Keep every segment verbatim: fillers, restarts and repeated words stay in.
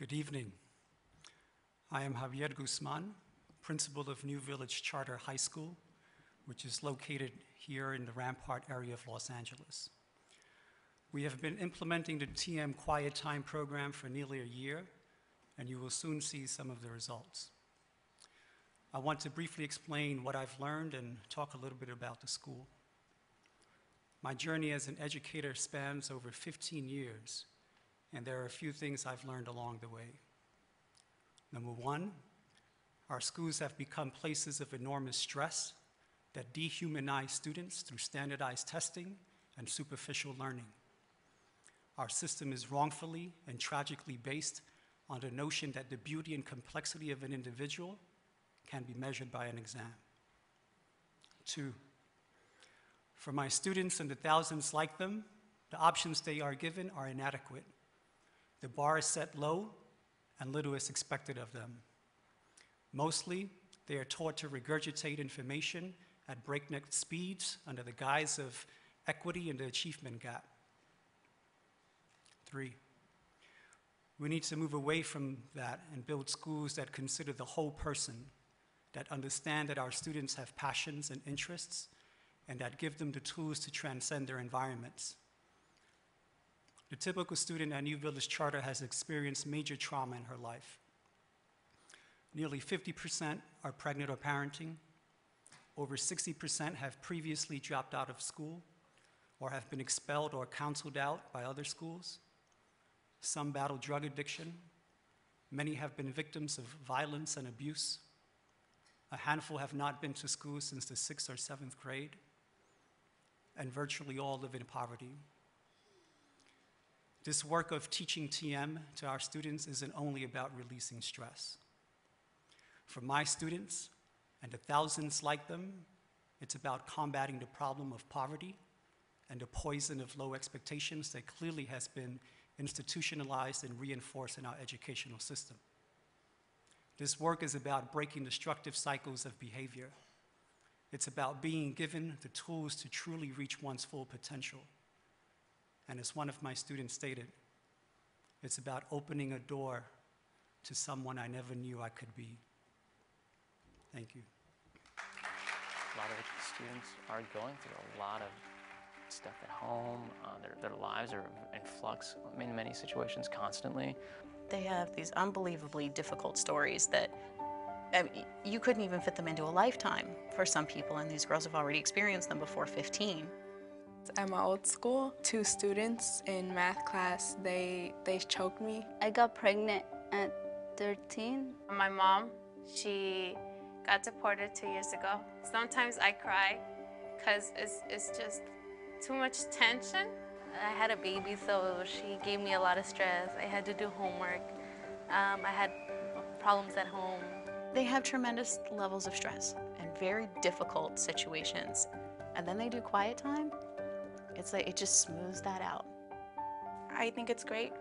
Good evening. I am Javier Guzman, principal of New Village Charter High School, which is located here in the Rampart area of Los Angeles. We have been implementing the T M Quiet Time program for nearly a year, and you will soon see some of the results. I want to briefly explain what I've learned and talk a little bit about the school. My journey as an educator spans over fifteen years, and there are a few things I've learned along the way. Number one, our schools have become places of enormous stress that dehumanize students through standardized testing and superficial learning. Our system is wrongfully and tragically based on the notion that the beauty and complexity of an individual can be measured by an exam. Two, for my students and the thousands like them, the options they are given are inadequate. The bar is set low, and little is expected of them. Mostly, they are taught to regurgitate information at breakneck speeds under the guise of equity and the achievement gap. Three, we need to move away from that and build schools that consider the whole person, that understand that our students have passions and interests, and that give them the tools to transcend their environments. The typical student at New Village Charter has experienced major trauma in her life. Nearly fifty percent are pregnant or parenting. Over sixty percent have previously dropped out of school or have been expelled or counseled out by other schools. Some battle drug addiction. Many have been victims of violence and abuse. A handful have not been to school since the sixth or seventh grade. And virtually all live in poverty. This work of teaching T M to our students isn't only about releasing stress. For my students and the thousands like them, it's about combating the problem of poverty and the poison of low expectations that clearly has been institutionalized and reinforced in our educational system. This work is about breaking destructive cycles of behavior. It's about being given the tools to truly reach one's full potential. And as one of my students stated, it's about opening a door to someone I never knew I could be. Thank you. A lot of the students are going through a lot of stuff at home. Uh, their, their lives are in flux in many situations constantly. They have these unbelievably difficult stories that I mean, you couldn't even fit them into a lifetime for some people, and these girls have already experienced them before fifteen. At my old school, two students in math class, they they choked me. I got pregnant at thirteen. My mom, she got deported two years ago. Sometimes I cry because it's, it's just too much tension. I had a baby, so she gave me a lot of stress. I had to do homework. Um, I had problems at home. They have tremendous levels of stress and very difficult situations. And then they do quiet time. It's like, it just smooths that out. I think it's great.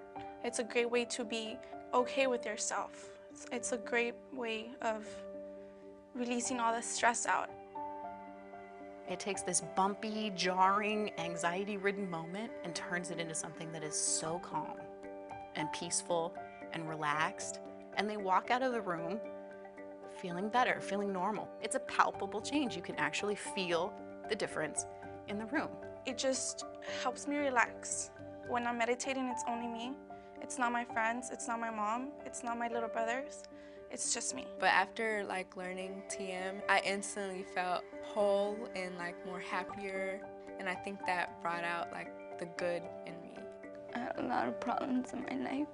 It's a great way to be okay with yourself. It's, it's a great way of releasing all the stress out. It takes this bumpy, jarring, anxiety-ridden moment and turns it into something that is so calm and peaceful and relaxed. And they walk out of the room feeling better, feeling normal. It's a palpable change. You can actually feel the difference in the room. It just helps me relax. When I'm meditating, it's only me. It's not my friends, it's not my mom, it's not my little brothers. It's just me. But after like learning T M, I instantly felt whole and like more happier. And I think that brought out like the good in me. I had a lot of problems in my life.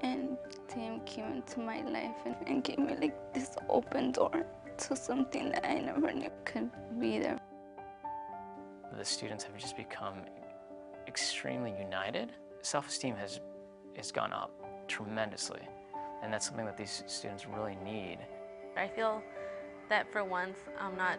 And T M came into my life and, and gave me like this open door to something that I never knew could be there. The students have just become extremely united. Self-esteem has, has gone up tremendously, and that's something that these students really need. I feel that for once, I'm not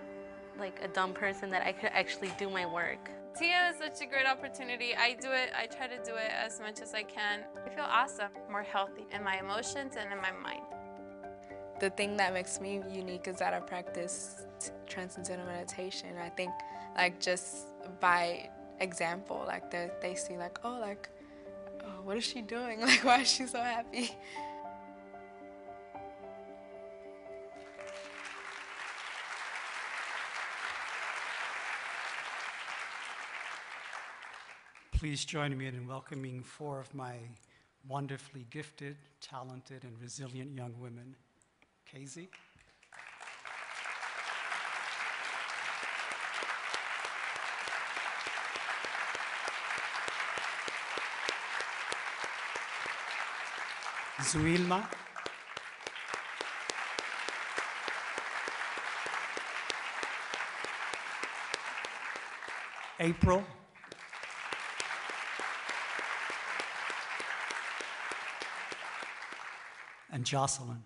like a dumb person, that I could actually do my work. T M is such a great opportunity. I do it, I try to do it as much as I can. I feel awesome, more healthy in my emotions and in my mind. The thing that makes me unique is that I practice Transcendental Meditation. I think like just by example, like they, they see like, oh, like oh, what is she doing? Like, why is she so happy? Please join me in welcoming four of my wonderfully gifted, talented, and resilient young women. Casey. Zuilma. April. And Jocelyn.